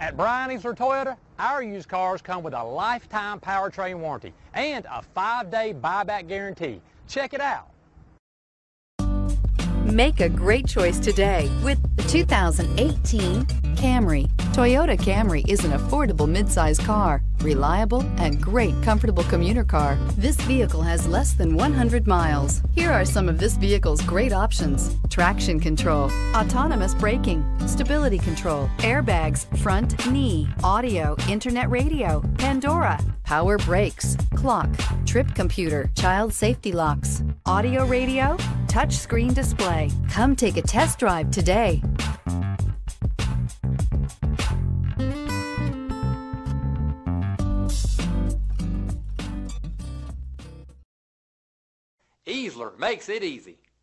At Bryan Easler Toyota, our used cars come with a lifetime powertrain warranty and a 5-day buyback guarantee. Check it out. Make a great choice today with the 2018 Camry. Toyota Camry is an affordable midsize car, reliable and great comfortable commuter car. This vehicle has less than 100 miles. Here are some of this vehicle's great options: traction control, autonomous braking, stability control, airbags, front knee, audio, internet radio, Pandora, power brakes, clock, trip computer, child safety locks, audio radio, touchscreen display. Come take a test drive today. Easler makes it easy.